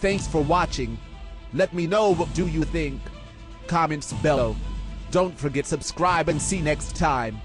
Thanks for watching. Let me know what do you think. Comments below. Don't forget subscribe and see next time.